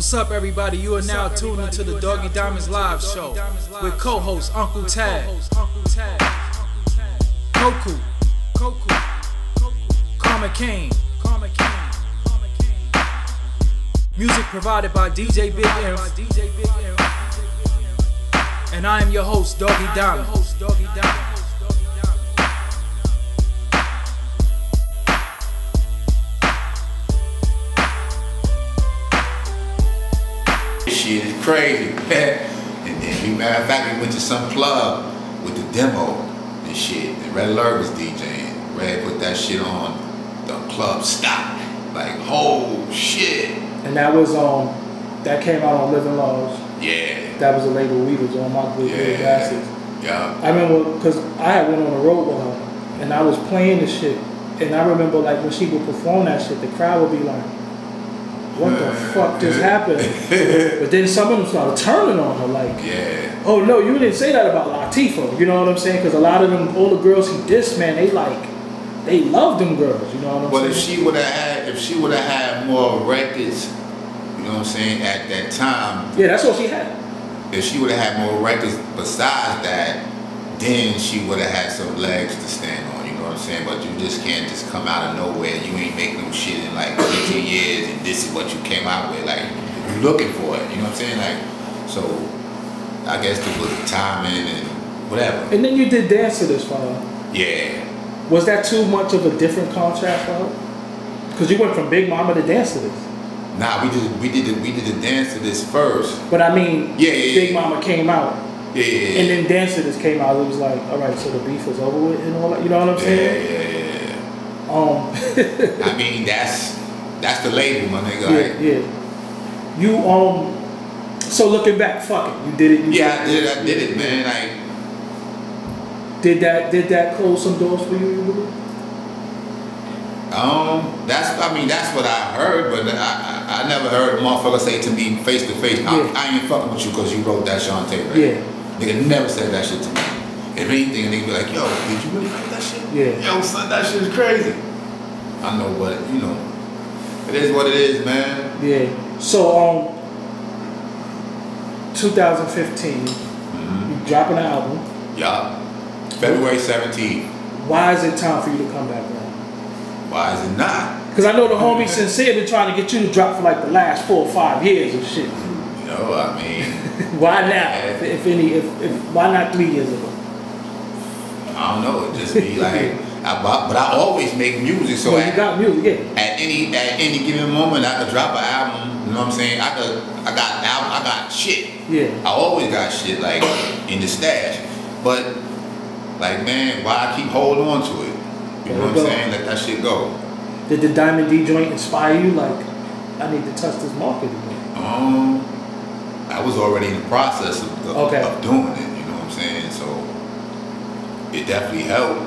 What's up, everybody? You are now tuned into the Doggie Diamonds Live Show with co-host Uncle Tad, Coco, Karma Kane. Music provided by DJ Big M. And I am your host, Doggie Diamond. Shit is crazy, man. And then, matter of fact, we went to some club with the demo and shit. And Red Alert was DJing. Red put that shit on. The club stopped. Like, oh shit. And that was that came out on Living Laws. Yeah. That was a label we was on, my group. Yeah. Yeah. I remember because I had went on the road with her, and I was playing the shit. And I remember like when she would perform that shit, the crowd would be like, what the fuck just happened? But then some of them started turning on her like, yeah. Oh no, you didn't say that about Latifah, you know what I'm saying? Because a lot of them older girls he dissed, man, they like, they love them girls, you know what I'm saying? But if she would have had more records, you know what I'm saying, at that time. Yeah, that's what she had. If she would have had more records besides that, then she would have had some legs to stand on. You know what I'm saying? But you just can't just come out of nowhere. You ain't making no shit in like 15 years and this is what you came out with. Like, you're looking for it. You know what I'm saying? Like, so I guess it was timing and whatever. And then you did dance to this for her. Yeah. Was that too much of a different contract for her? Because you went from Big Mama to Dance to This. Nah, we did the Dance to This first. But I mean, Big Mama came out. Yeah. And then Dance to This came out. It was like, all right, so the beef was over with and all that. You know what I'm saying? Yeah. I mean, that's the label, my nigga. Yeah, like, yeah. You so looking back, fuck it, you did it. I did it, man. Like, did that close some doors for you? That's what I heard, but I never heard a motherfucker say to me face to face, I ain't fucking with you because you wrote that Shantay record. Yeah. Nigga never said that shit to me. If anything, nigga be like, yo, did you really write that shit? Yeah. Yo, son, that shit is crazy. I know, but you know, it is what it is, man. Yeah. So 2015, you dropping an album. Yeah. February 17th. Why is it time for you to come back, man? Why is it not? Because I know the homie Sincere been trying to get you to drop for like the last 4 or 5 years and shit. You know, I mean. Why now? Why not 3 years ago? I don't know. It just be like, but I always make music. So you got music, yeah. At any given moment, I could drop an album. You know what I'm saying? I got shit. Yeah. I always got shit like in the stash, but like, man, why I keep holding on to it? You know what I'm saying? Let that shit go. Did the Diamond D joint inspire you? Like, I need to touch this market again. I was already in the process of doing it. You know what I'm saying? So it definitely helped.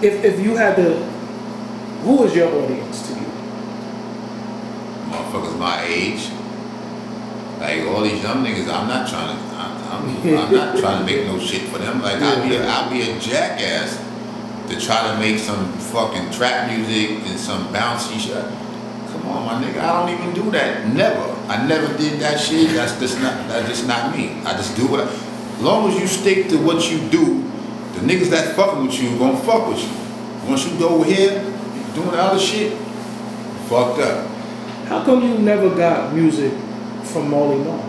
If you had to, who was your audience to you? Motherfuckers my age. Like all these young niggas, I'm not trying to make no shit for them. Like I'll be a jackass to try to make some fucking trap music and some bouncy shit. Come on, my nigga, I don't even do that. Never. I never did that shit. That's just not me. I just do what I... As long as you stick to what you do, the niggas that fucking with you gonna fuck with you. Once you go over here, doing the other shit, fucked up. How come you never got music from Marley Marl?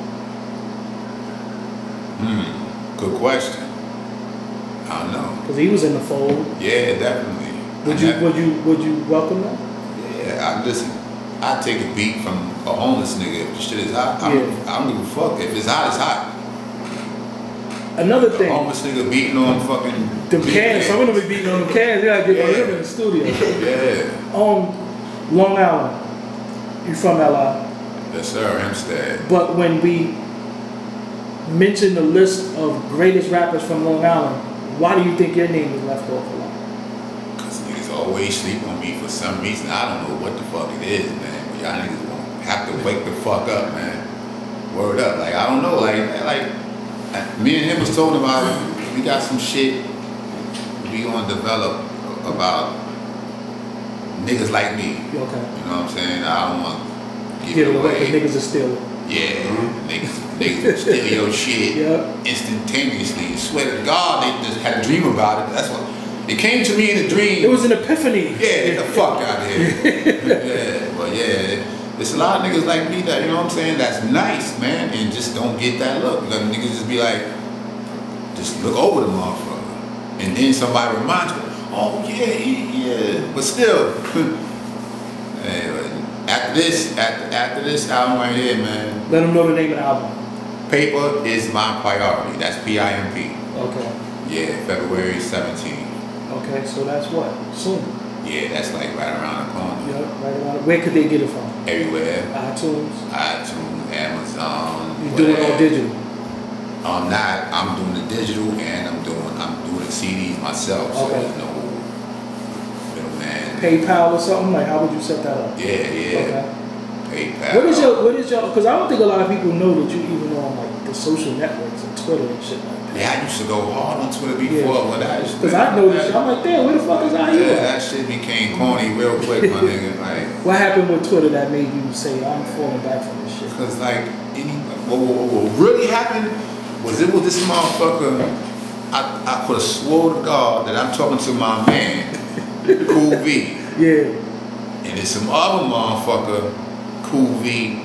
Good question. I don't know. Because he was in the fold. Yeah, definitely. Would you welcome that? Yeah, I take a beat from a homeless nigga if the shit is hot. I don't give a fuck. If it's hot, it's hot. Another thing. A homeless nigga beating on fucking them cans. Some of them be beating on them cans. Yeah, I get on him in the studio. Yeah. Long Island. You from LI? Yes, sir. Hempstead. But when we mention the list of greatest rappers from Long Island, why do you think your name is left off a lot? Because niggas always sleep on me for some reason. I don't know what the fuck it is, man. But y'all niggas won't have to wake the fuck up, man. Word up. Like, I don't know. Like me and him was talking about it. We got some shit we gonna develop about niggas like me. Okay. You know what I'm saying? I don't want to give it away. Niggas are still Yeah, they steal your shit instantaneously. I swear to God, they just had a dream about it. That's what it came to me in a dream. It was an epiphany. Yeah, get the fuck out of here. Yeah, but yeah, it's a lot of niggas like me that, you know what I'm saying, that's nice, man, and just don't get that look. Like, niggas just be like, just look over the motherfucker. And then somebody reminds me, oh yeah, yeah. But still, anyway, after this album right here, man. Let them know the name of the album. Paper Is My Priority. That's PIMP. Okay. Yeah, February 17th. Okay, so that's what? Soon. Yeah, that's like right around the corner. Yeah, right around. Where could they get it from? Everywhere. iTunes, Amazon. You doing it all digital? I'm not. I'm doing the digital and I'm doing the CDs myself. Okay. So there's no middleman. PayPal or something? Like, how would you set that up? Yeah, yeah. Okay. PayPal. What is your? Because I don't think a lot of people know that you even on like the social networks and Twitter and shit like that. Yeah, I used to go hard on Twitter before when I used to. Because I noticed, I'm like, damn, where the fuck is I here? Yeah, that shit became corny real quick, my nigga. Like, what happened with Twitter that made you say, I'm falling back from this shit? Because, like, what really happened was it was this motherfucker, I could have swore to God that I'm talking to my man, Cool V. Yeah. And there's some other motherfucker, Cool V,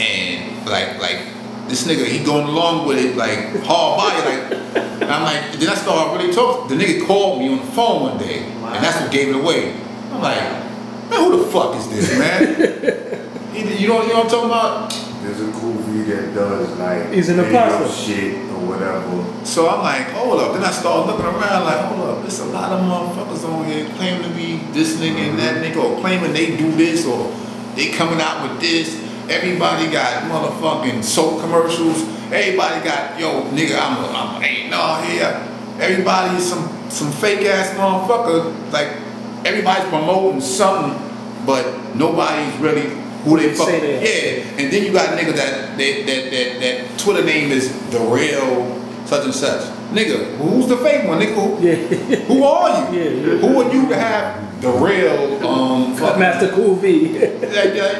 and like, this nigga, he going along with it like hard body, like, and I'm like, then I started really talking. The nigga called me on the phone one day, and that's what gave it away. I'm like, man, who the fuck is this, man? you know what I'm talking about? There's a Cool V that does like he's an imposter shit or whatever. So I'm like, hold up. Then I started looking around like, hold up, there's a lot of motherfuckers on here claiming to be this nigga and that nigga, or claiming they do this or they coming out with this. Everybody got motherfucking soap commercials. Everybody got, yo, nigga, I'm ain't no here. Everybody is some fake ass motherfucker. Like, everybody's promoting something, but nobody's really who they fuck. Yeah, and then you got nigga that Twitter name is the real such and such. Nigga, who's the fake one? Nigga, who are you? Yeah. Who are you to have? The real, Cutmaster Cool V. Like,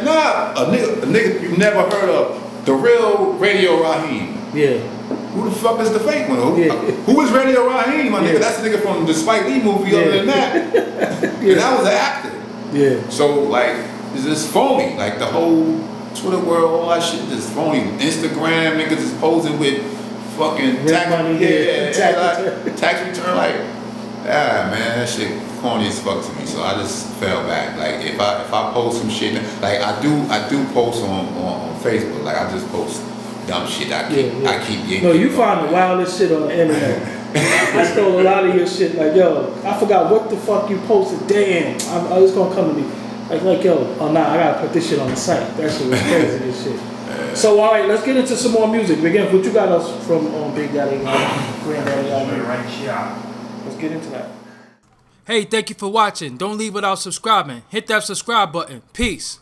nah, a nigga you've never heard of. The real Radio Raheem. Yeah. Who the fuck is the fake one? Who is Radio Raheem, my nigga? That's the nigga from the Spike Lee movie other than that. And that was an actor. Yeah. So, like, it's just phony. Like, the whole Twitter world, all that shit is phony. Instagram, niggas is posing with fucking tax return, like. Yeah, man, that shit corny as fuck to me. So I just fell back. Like if I post some shit, like I do post on Facebook. Like I just post dumb shit. I keep getting. No, you find the wildest shit on the internet. I stole a lot of your shit. Like yo, I forgot what the fuck you posted. Damn, it's gonna come to me. Like yo, oh nah, I gotta put this shit on the site. That shit was crazy. This shit. So all right, let's get into some more music. Begin. What you got us from on Big Daddy? Granddaddy. Right. Let's get into that. Hey, thank you for watching. Don't leave without subscribing. Hit that subscribe button. Peace.